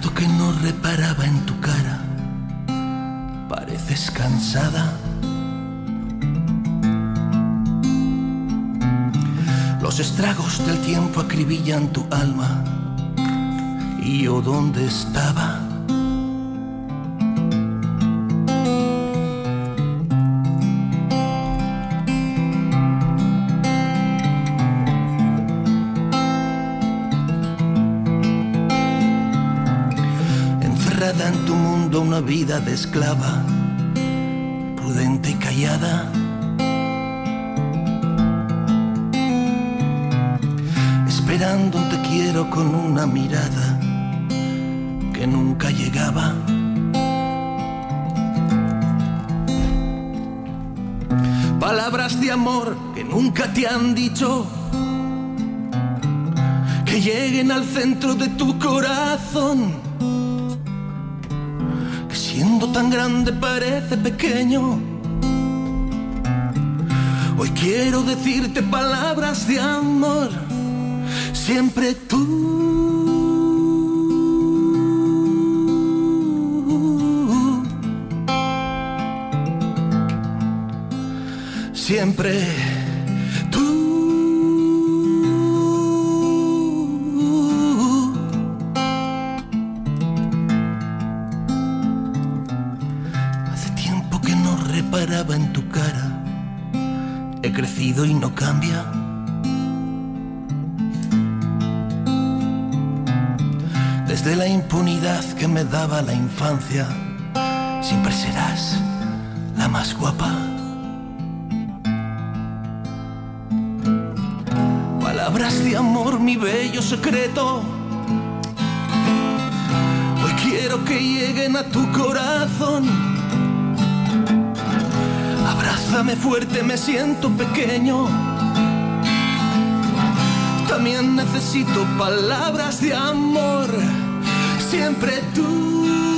tanto que no reparaba en tu cara. Pareces cansada. Los estragos del tiempo acribillan tu alma. ¿Y yo dónde estaba? Encerrada en tu mundo, una vida de esclava, prudente y callada. Esperando un te quiero con una mirada que nunca llegaba. Palabras de amor que nunca te han dicho, que lleguen al centro de tu corazón, que siendo tan grande parece pequeño. Hoy quiero decirte palabras de amor, siempre tú. Siempre tú. Hace tiempo que no reparaba en tu cara. He crecido y no cambia. Desde la impunidad que me daba la infancia, siempre serás la más guapa. Palabras de amor, mi bello secreto, hoy quiero que lleguen a tu corazón. Abrázame fuerte, me siento pequeño. También necesito palabras de amor, siempre tú.